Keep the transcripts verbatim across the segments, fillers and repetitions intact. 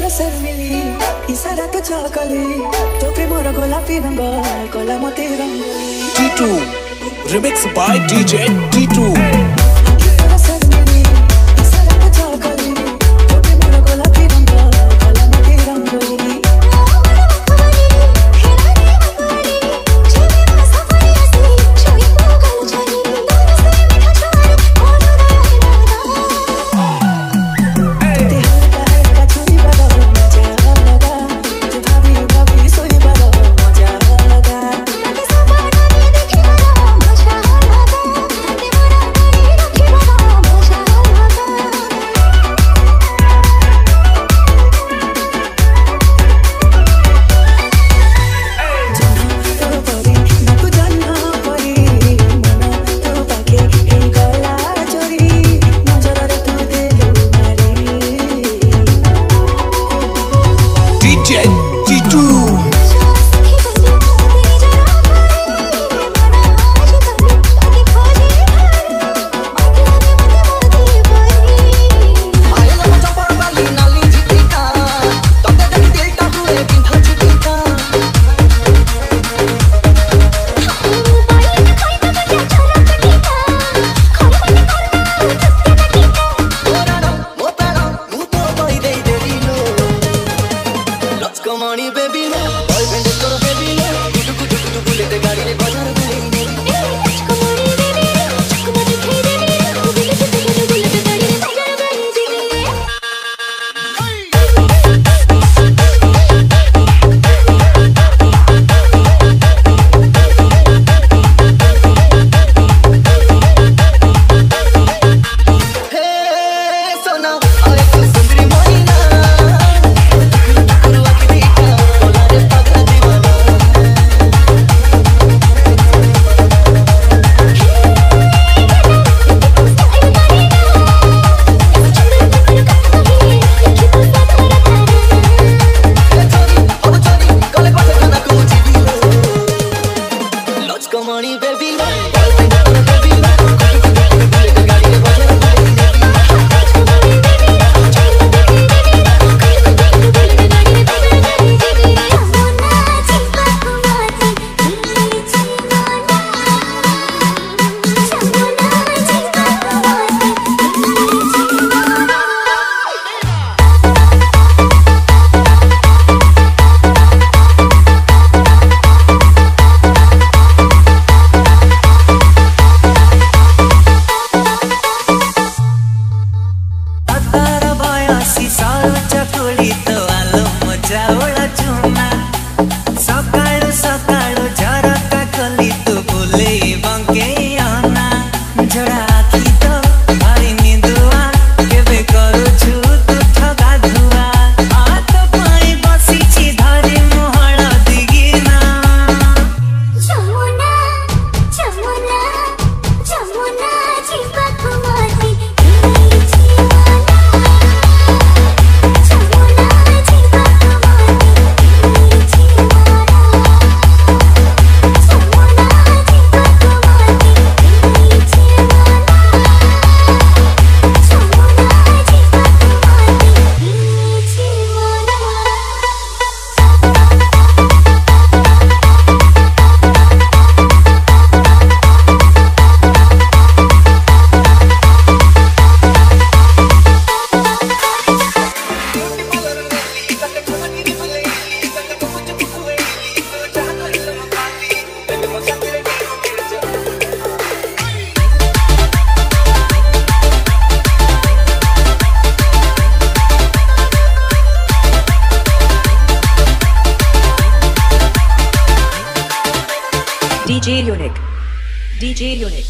conocermi, y sarà che cioccolì, tuo primore con la fine in ball, con la motiva in T two, remix by D J T two. Hey. D J Unique. D J Unique.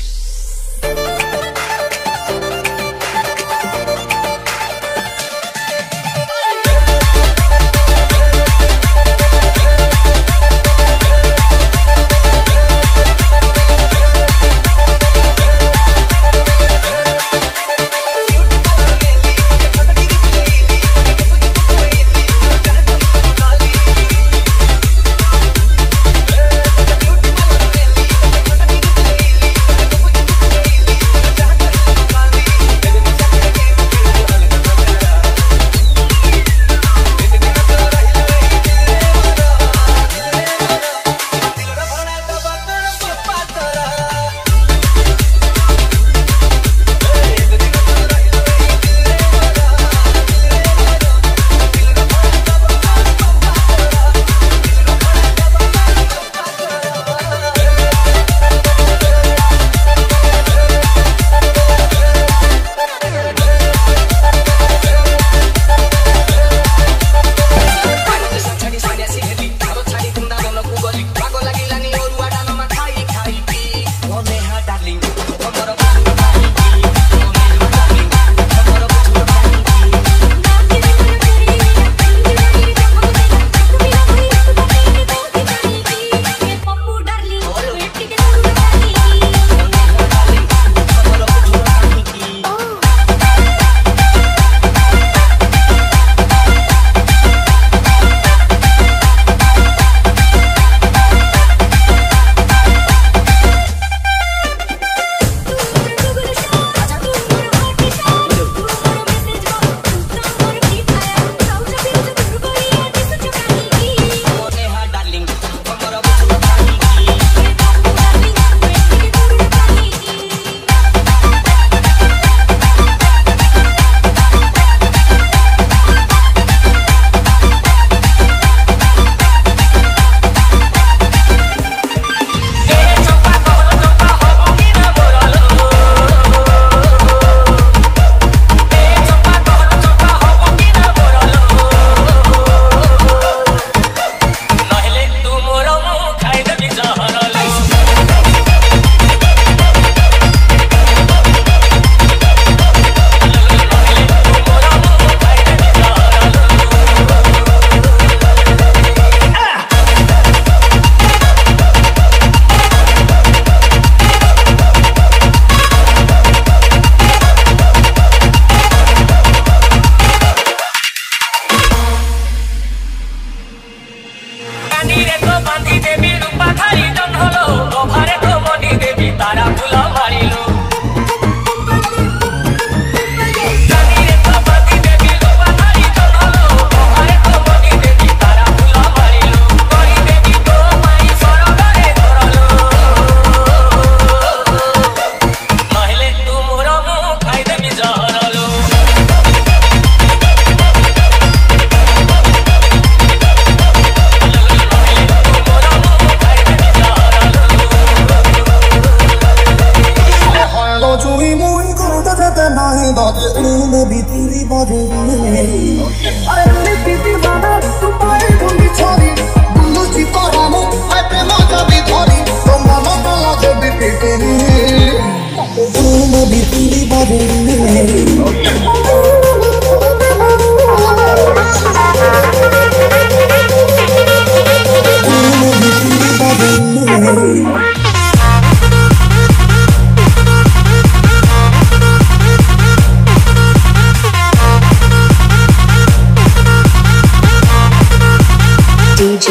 D J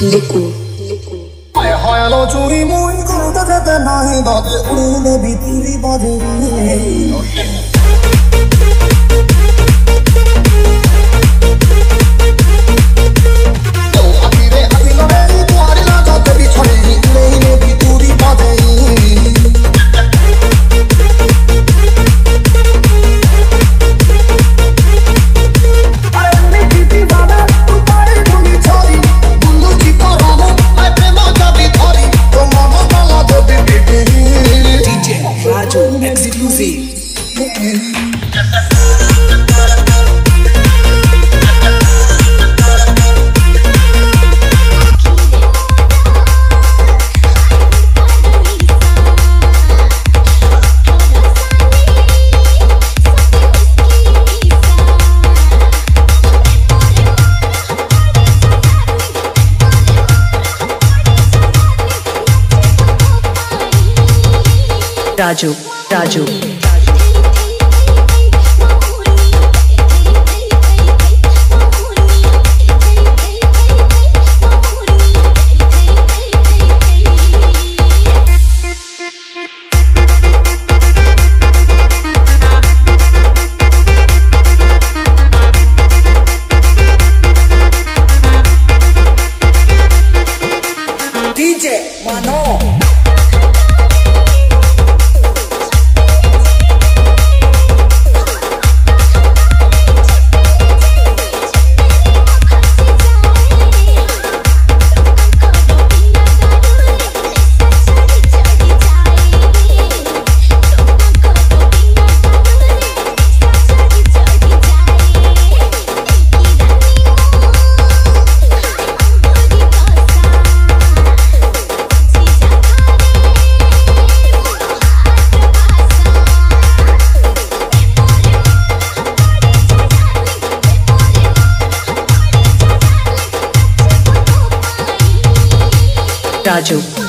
Liku I hoyalo churi moi kuru ta ta nahi bade ulle bitri bade Raju, Raju. Raju,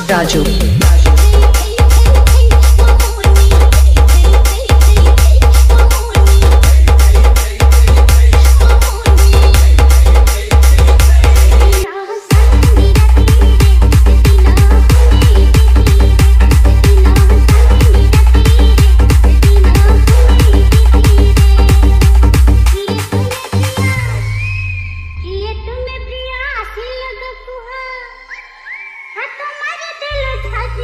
Raju. What?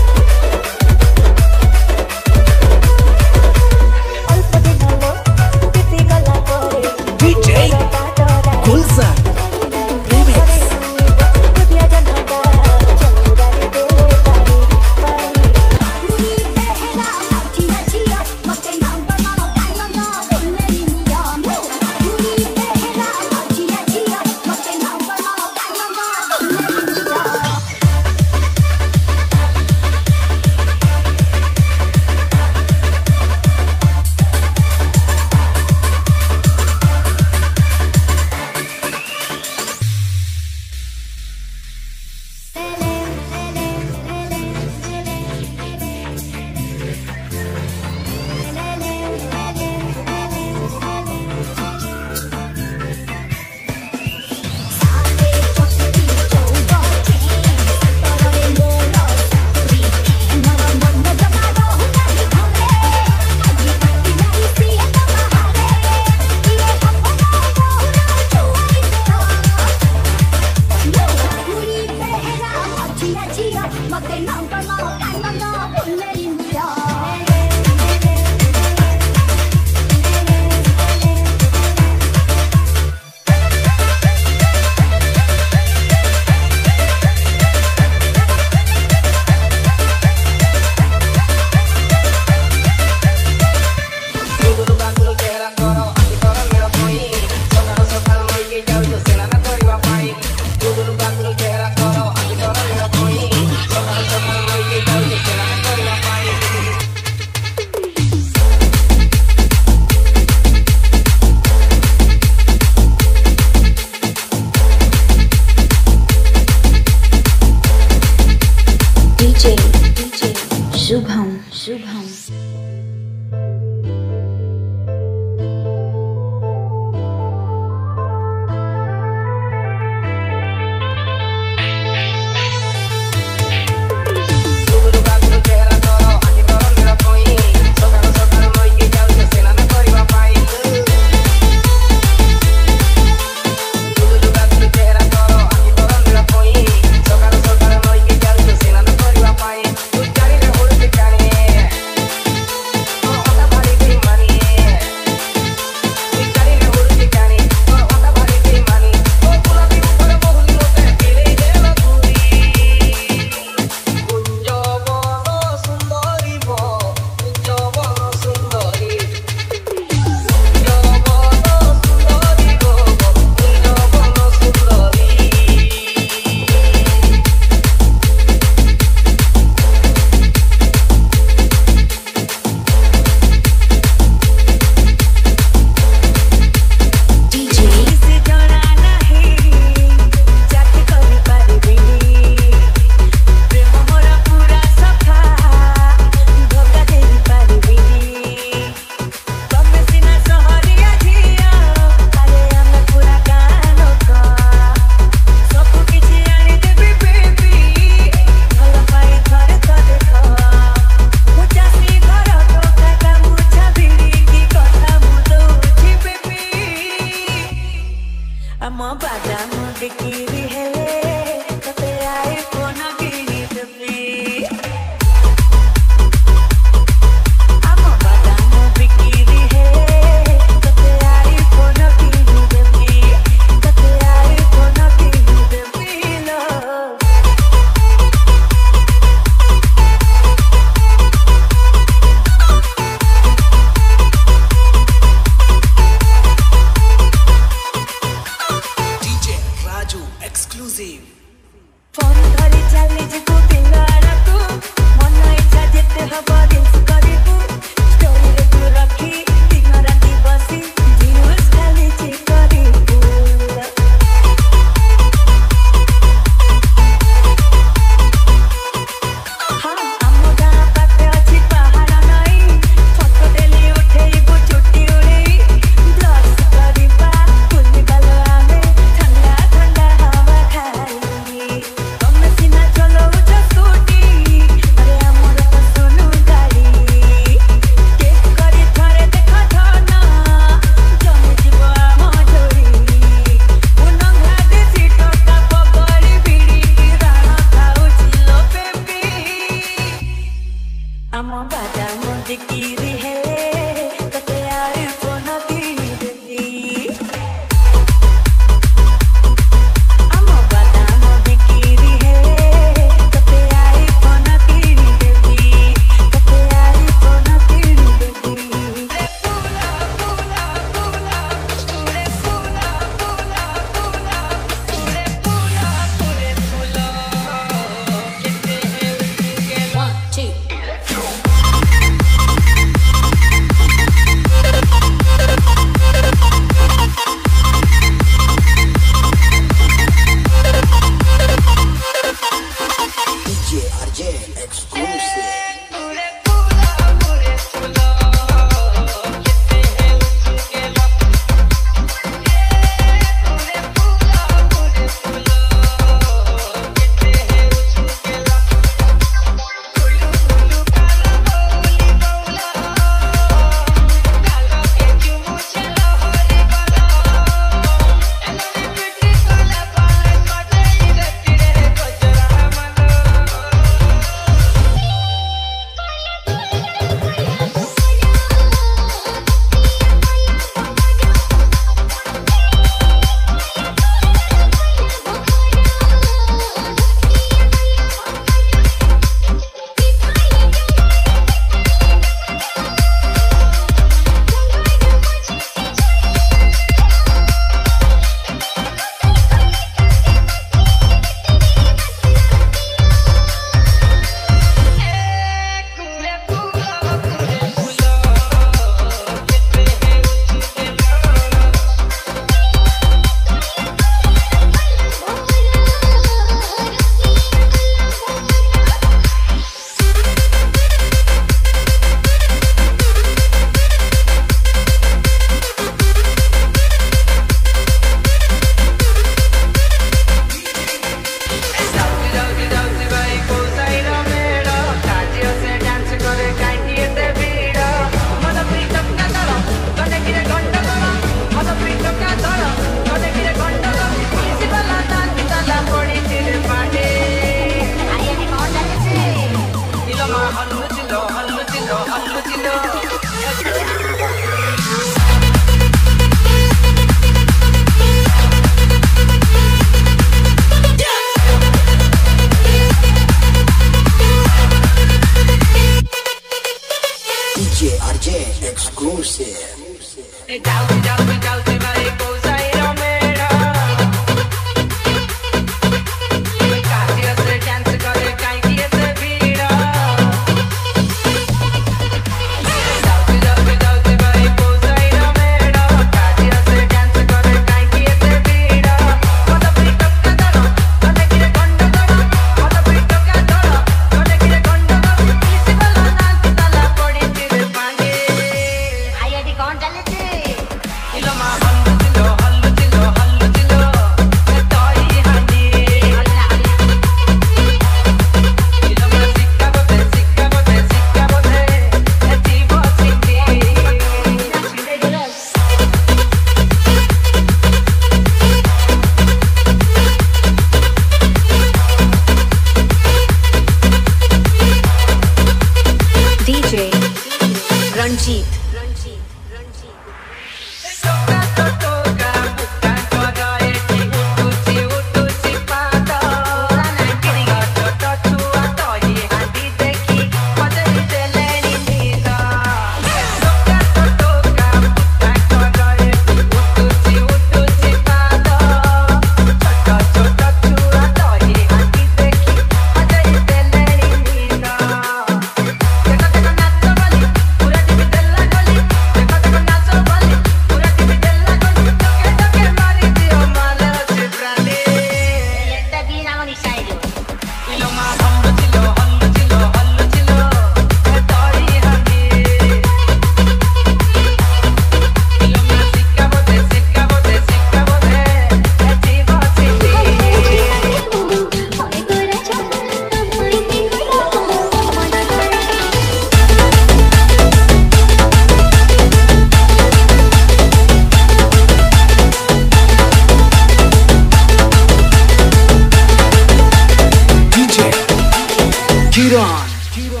Kiran. Kiran.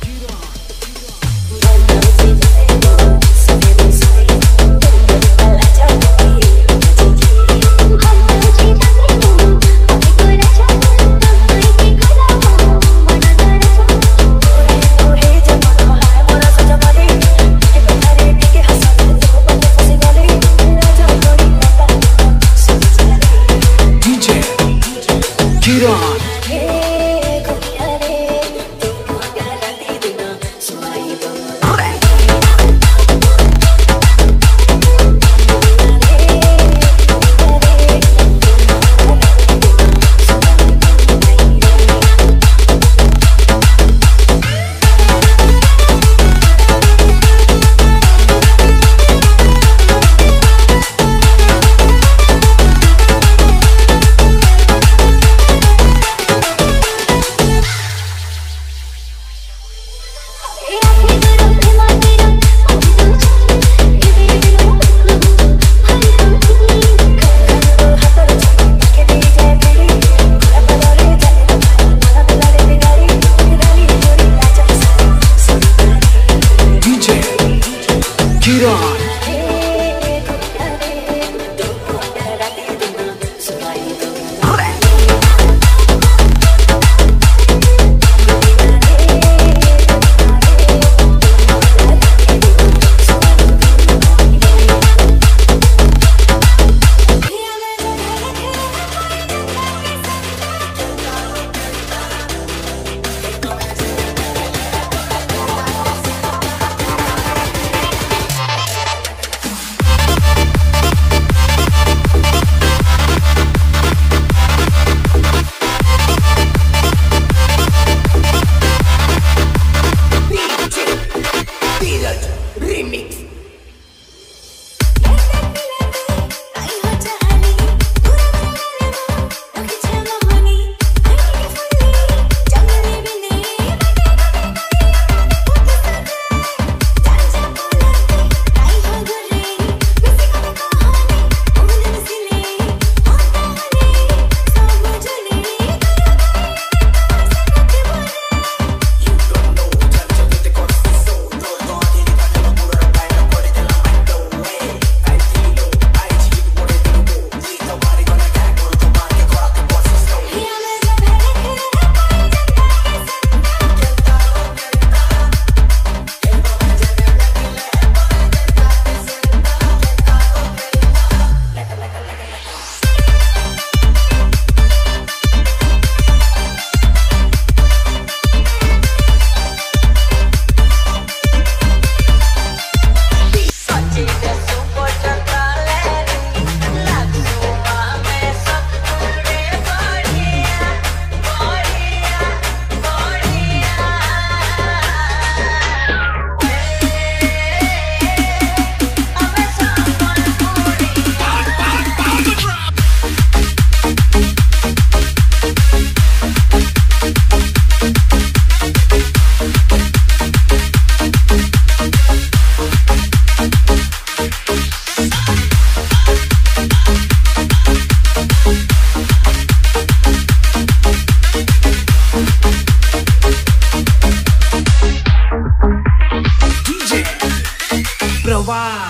Kiran. Wow.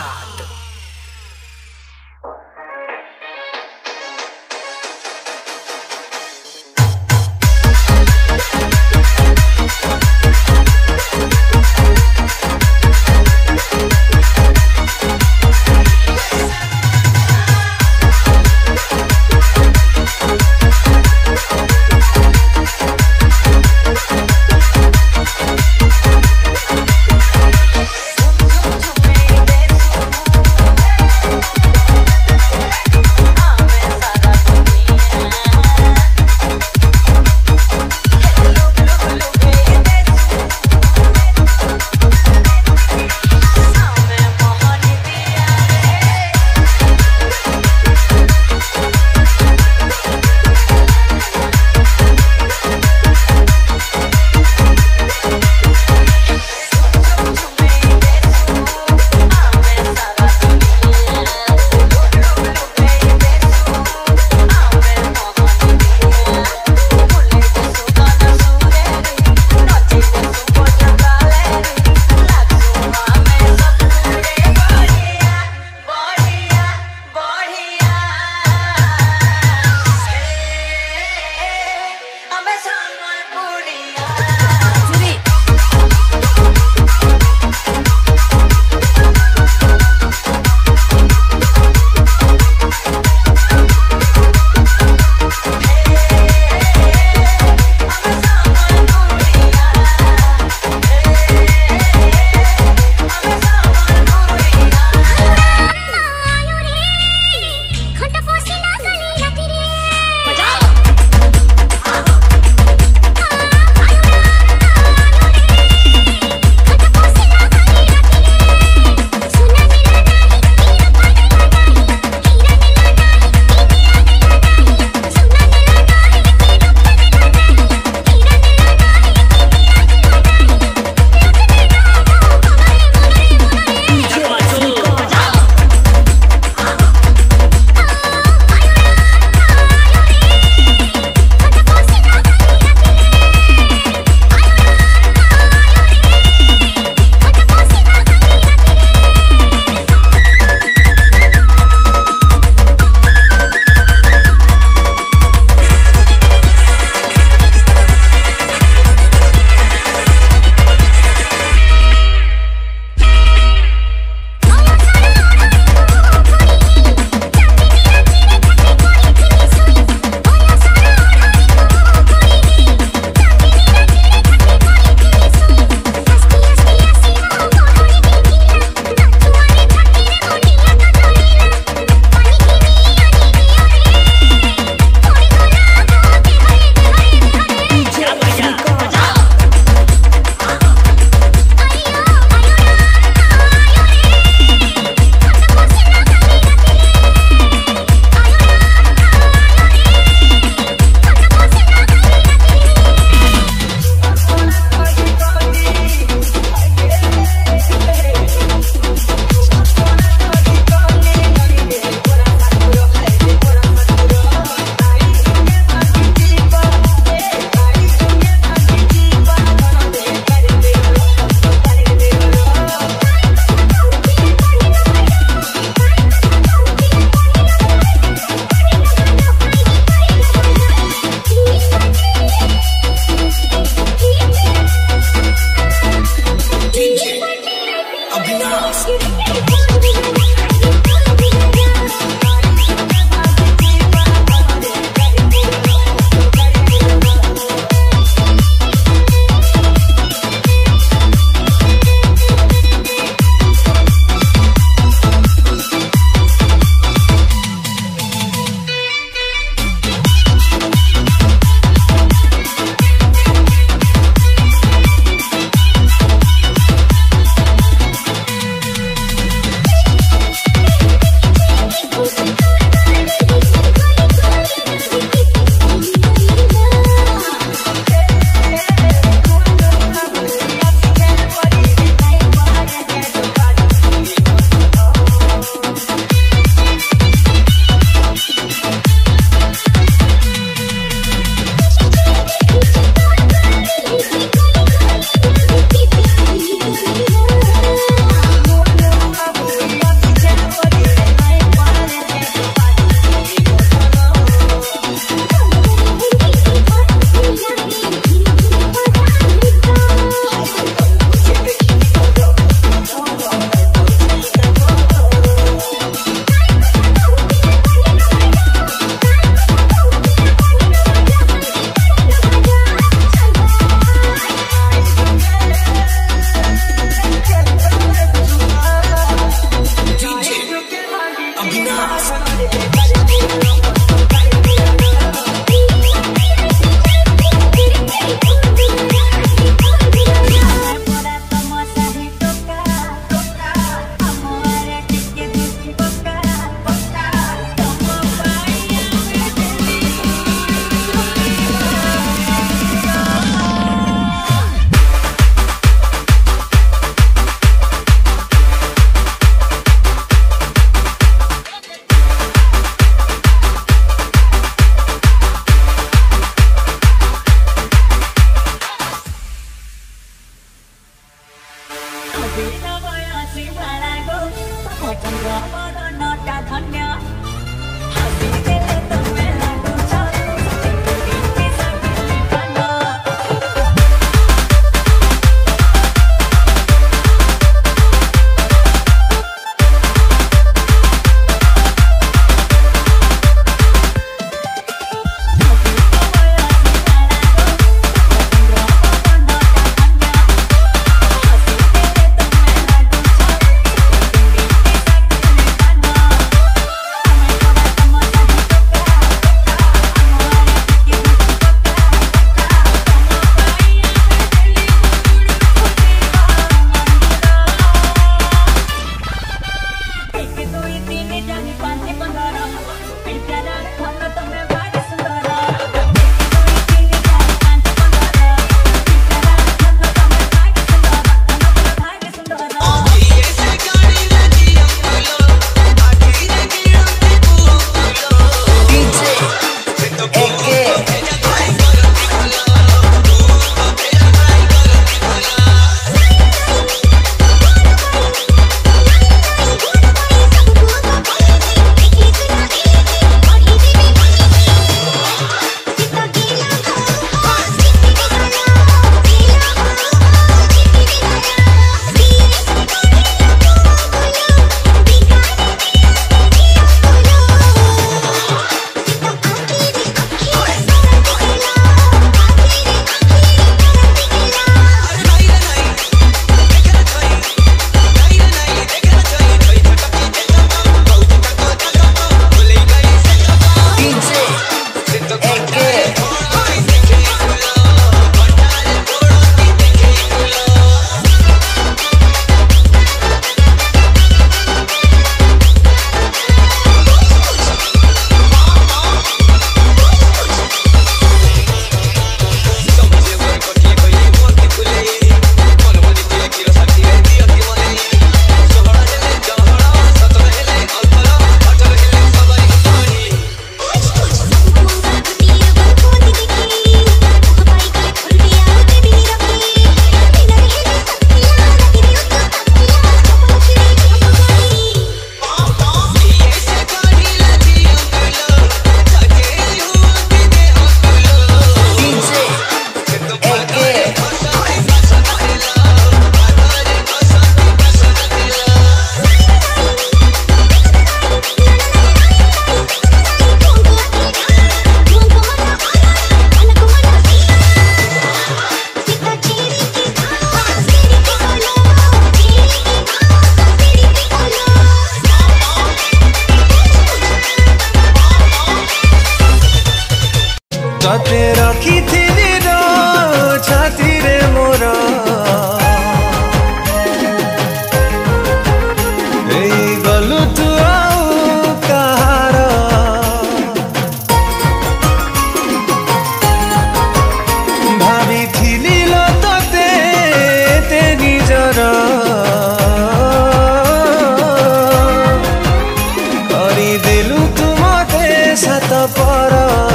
Para